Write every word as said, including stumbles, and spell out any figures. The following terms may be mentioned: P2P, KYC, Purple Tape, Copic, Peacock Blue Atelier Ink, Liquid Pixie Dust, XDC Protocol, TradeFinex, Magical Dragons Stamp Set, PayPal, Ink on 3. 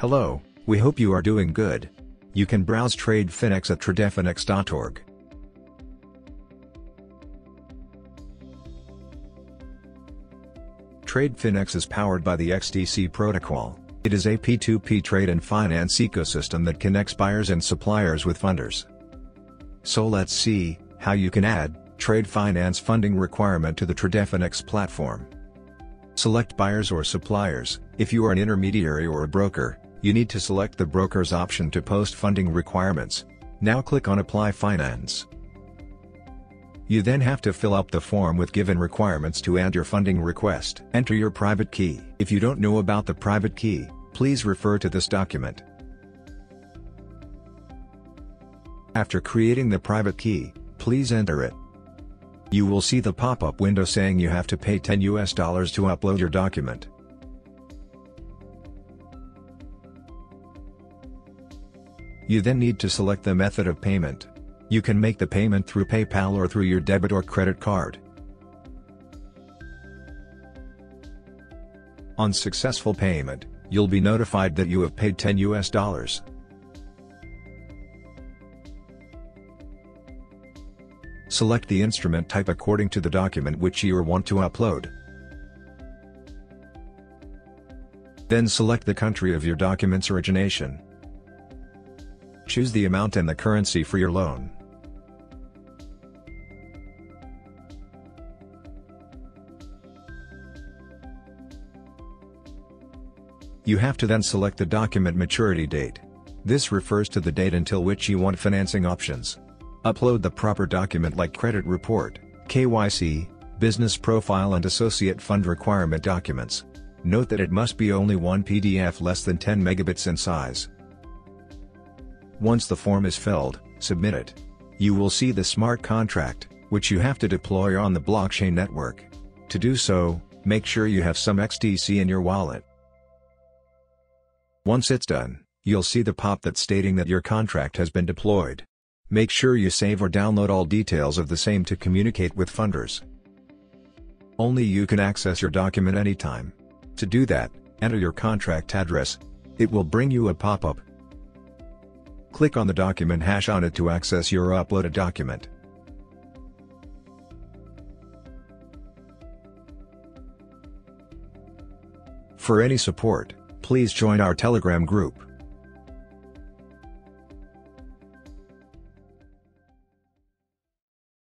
Hello, we hope you are doing good. You can browse TradeFinex at tradefinex dot org. TradeFinex is powered by the X D C protocol. It is a P two P trade and finance ecosystem that connects buyers and suppliers with funders. So let's see how you can add trade finance funding requirement to the TradeFinex platform. Select buyers or suppliers. If you are an intermediary or a broker, you need to select the broker's option to post funding requirements. Now click on Apply Finance. You then have to fill up the form with given requirements to add your funding request. Enter your private key. If you don't know about the private key, please refer to this document. After creating the private key, please enter it. You will see the pop-up window saying you have to pay ten U S dollars to upload your document. You then need to select the method of payment. You can make the payment through PayPal or through your debit or credit card. On successful payment, you'll be notified that you have paid ten U S dollars. Select the instrument type according to the document which you want to upload. Then select the country of your document's origination. Choose the amount and the currency for your loan. You have to then select the document maturity date. This refers to the date until which you want financing options. Upload the proper document like credit report, K Y C, business profile and associate fund requirement documents. Note that it must be only one P D F less than ten megabits in size. Once the form is filled, submit it. You will see the smart contract, which you have to deploy on the blockchain network. To do so, make sure you have some X D C in your wallet. Once it's done, you'll see the pop that's stating that your contract has been deployed. Make sure you save or download all details of the same to communicate with funders. Only you can access your document anytime. To do that, enter your contract address. It will bring you a pop-up. Click on the document hash on it to access your uploaded document. For any support, please join our Telegram group.